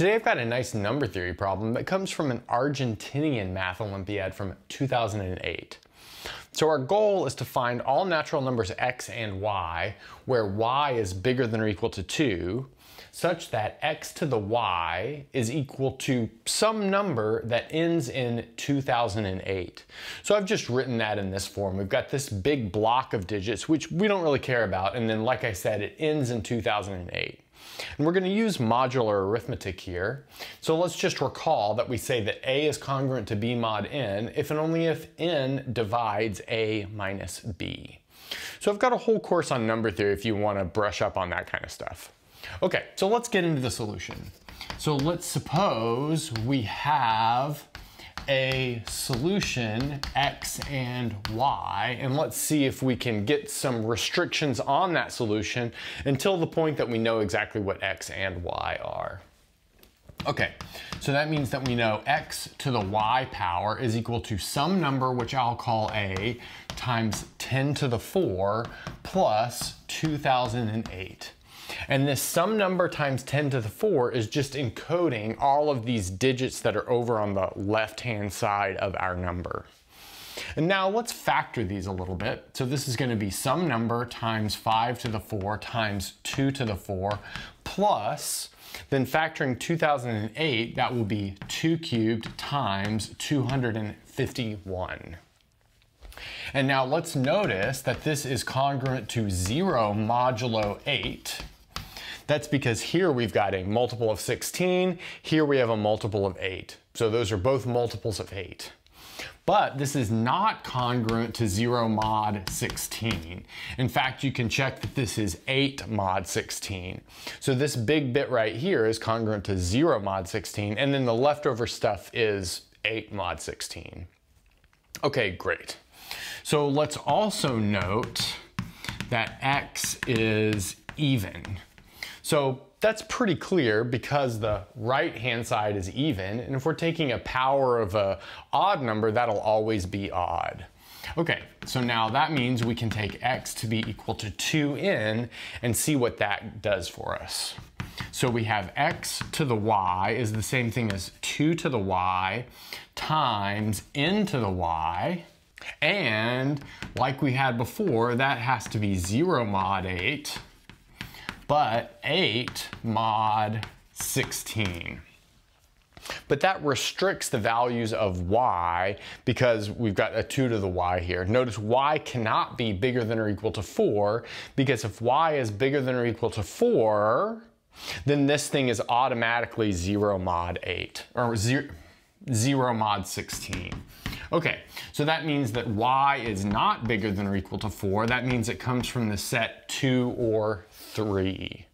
Today I've got a nice number theory problem that comes from an Argentinian math Olympiad from 2008. So our goal is to find all natural numbers x and y, where y is bigger than or equal to 2, such that x to the y is equal to some number that ends in 2008. So I've just written that in this form. We've got this big block of digits, which we don't really care about, and then like I said, it ends in 2008. And we're going to use modular arithmetic here. So let's just recall that we say that A is congruent to B mod N if and only if N divides A minus B. So I've got a whole course on number theory if you want to brush up on that kind of stuff. Okay, so let's get into the solution. So let's suppose we have a solution x and y, and let's see if we can get some restrictions on that solution until the point that we know exactly what x and y are. Okay, so that means that we know x to the y power is equal to some number, which I'll call a, times 10 to the 4 plus 2008. And this sum number times 10 to the 4 is just encoding all of these digits that are over on the left-hand side of our number. And now let's factor these a little bit. So this is going to be some number times 5 to the 4 times 2 to the 4 plus, then factoring 2008, that will be 2 cubed times 251. And now let's notice that this is congruent to 0 modulo 8. That's because here we've got a multiple of 16, here we have a multiple of 8. So those are both multiples of 8. But this is not congruent to 0 mod 16. In fact, you can check that this is 8 mod 16. So this big bit right here is congruent to 0 mod 16, and then the leftover stuff is 8 mod 16. Okay, great. So let's also note that x is even. So that's pretty clear because the right-hand side is even, and if we're taking a power of an odd number, that'll always be odd. Okay, so now that means we can take x to be equal to 2n and see what that does for us. So we have x to the y is the same thing as 2 to the y times n to the y, and like we had before, that has to be 0 mod 8, but 8 mod 16. But that restricts the values of y because we've got a 2 to the y here. Notice y cannot be bigger than or equal to 4 because if y is bigger than or equal to 4, then this thing is automatically 0 mod 8, or 0 mod 16. Okay, so that means that y is not bigger than or equal to 4. That means it comes from the set 2 or 3.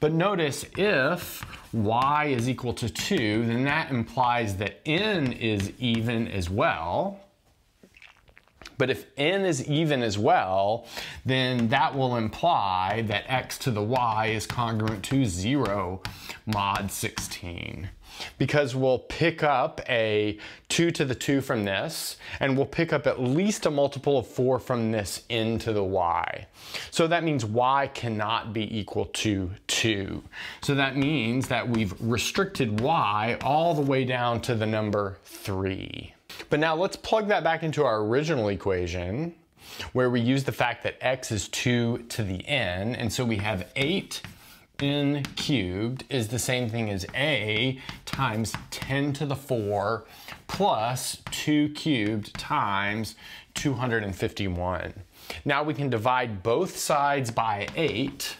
But notice if y is equal to 2, then that implies that n is even as well. But if n is even as well, then that will imply that x to the y is congruent to 0 mod 16. Because we'll pick up a 2 to the 2 from this, and we'll pick up at least a multiple of 4 from this n to the y. So that means y cannot be equal to 2. So that means that we've restricted y all the way down to the number 3. But now let's plug that back into our original equation, where we use the fact that x is 2 to the n, and so we have 8n cubed is the same thing as a times 10 to the 4 plus 2 cubed times 251. Now we can divide both sides by 8,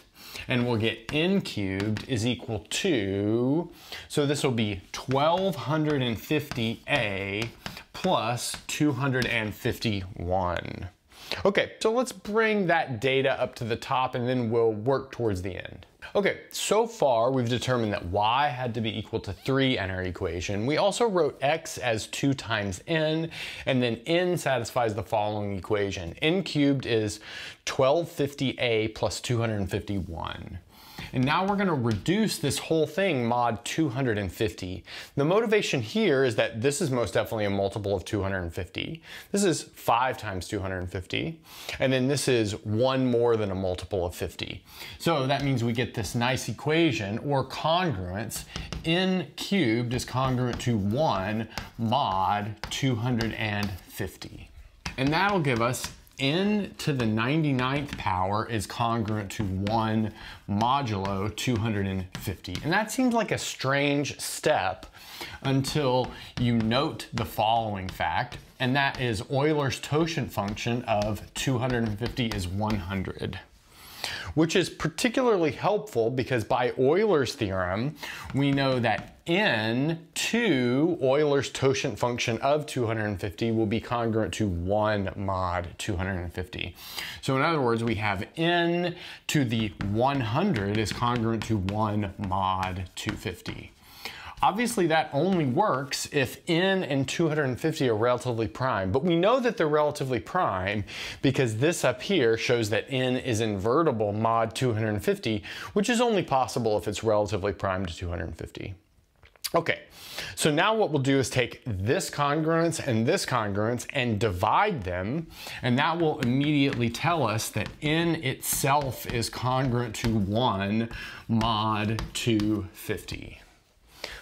and we'll get n cubed is equal to, so this will be 1250a plus 251. Okay, so let's bring that data up to the top and then we'll work towards the end. Okay, so far we've determined that y had to be equal to 3 in our equation. We also wrote x as 2 times n, and then n satisfies the following equation. N cubed is 1250a plus 251. And now we're gonna reduce this whole thing mod 250. The motivation here is that this is most definitely a multiple of 250. This is 5 times 250. And then this is one more than a multiple of 50. So that means we get this nice equation or congruence. N cubed is congruent to 1 mod 250. And that'll give us n to the 99th power is congruent to 1 modulo 250. And that seems like a strange step until you note the following fact, and that is Euler's totient function of 250 is 100. Which is particularly helpful because by Euler's theorem, we know that n to Euler's totient function of 250 will be congruent to 1 mod 250. So in other words, we have n to the 100 is congruent to 1 mod 250. Obviously, that only works if n and 250 are relatively prime, but we know that they're relatively prime because this up here shows that n is invertible mod 250, which is only possible if it's relatively prime to 250. Okay, so now what we'll do is take this congruence and divide them, and that will immediately tell us that n itself is congruent to 1 mod 250.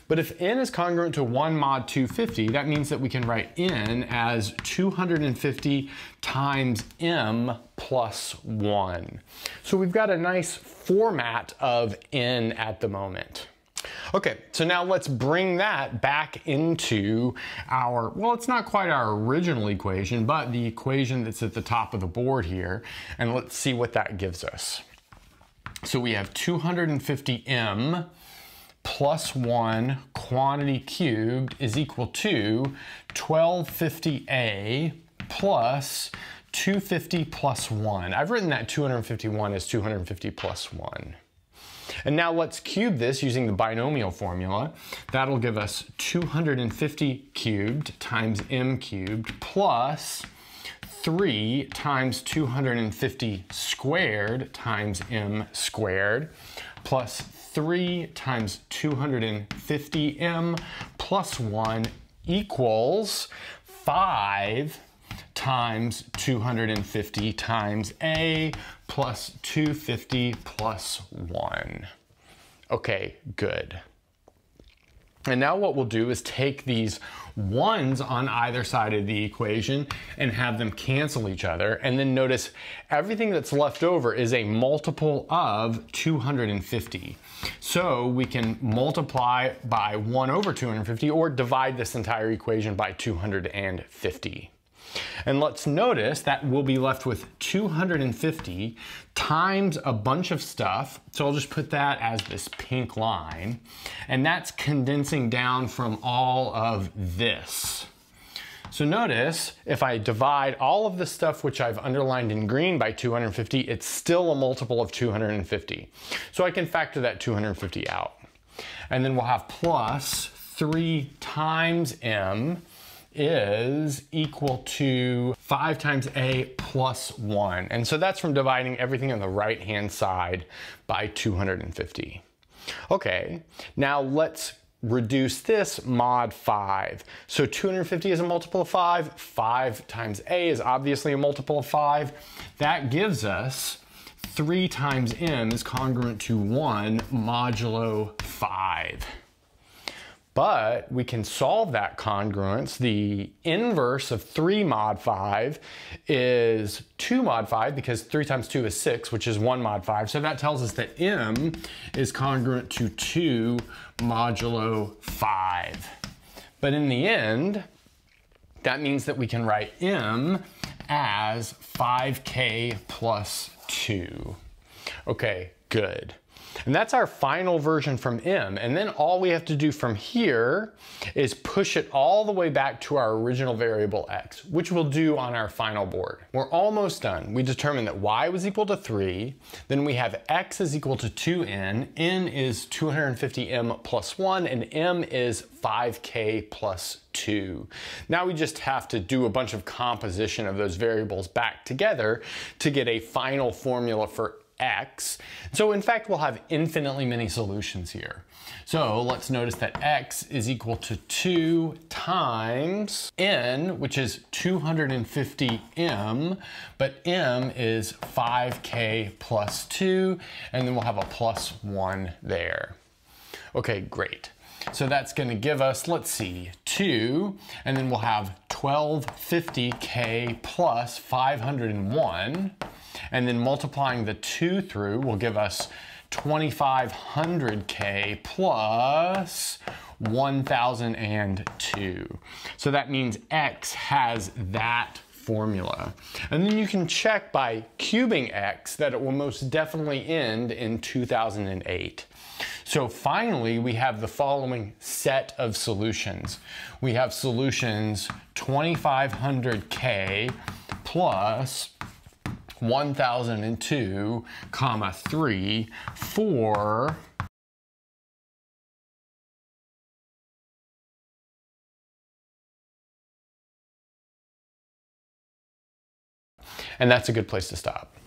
But if n is congruent to 1 mod 250, that means that we can write n as 250 times m plus 1. So we've got a nice format of n at the moment. Okay, so now let's bring that back into our, well, it's not quite our original equation, but the equation that's at the top of the board here, and let's see what that gives us. So we have 250m plus 1 quantity cubed is equal to 1250a plus 250 plus 1. I've written that 251 as 250 plus 1. And now let's cube this using the binomial formula. That'll give us 250 cubed times m cubed plus 3 times 250 squared times m squared plus 3 times 250m plus 1 equals 5 times 250 times a plus 250 plus 1. Okay, good. And now what we'll do is take these ones on either side of the equation and have them cancel each other. And then notice everything that's left over is a multiple of 250. So we can multiply by 1 over 250 or divide this entire equation by 250. And let's notice that we'll be left with 250 times a bunch of stuff. So I'll just put that as this pink line. And that's condensing down from all of this. So notice if I divide all of the stuff which I've underlined in green by 250, it's still a multiple of 250. So I can factor that 250 out. And then we'll have plus 3 times m is equal to 5 times a plus 1. And so that's from dividing everything on the right-hand side by 250. Okay, now let's reduce this mod 5. So 250 is a multiple of 5. 5 times a is obviously a multiple of 5. That gives us 3 times m is congruent to 1 modulo 5. But we can solve that congruence. The inverse of 3 mod 5 is 2 mod 5 because 3 times 2 is 6, which is 1 mod 5. So that tells us that m is congruent to 2 modulo 5. But in the end, that means that we can write m as 5k plus 2. Okay, good. And that's our final version from M. And then all we have to do from here is push it all the way back to our original variable X, which we'll do on our final board. We're almost done. We determined that Y was equal to 3. Then we have X is equal to 2N. N is 250M plus 1 and M is 5K plus 2. Now we just have to do a bunch of composition of those variables back together to get a final formula for x. So in fact, we'll have infinitely many solutions here. So let's notice that x is equal to 2 times n, which is 250m, but m is 5k plus 2, and then we'll have a plus 1 there. Okay, great. So that's going to give us, let's see, 2, and then we'll have 1250k plus 501, and then multiplying the 2 through will give us 2500k plus 1002. So that means x has that formula. And then you can check by cubing x that it will most definitely end in 2008. So finally, we have the following set of solutions. We have solutions 2500k plus 1002, 3 for and that's a good place to stop.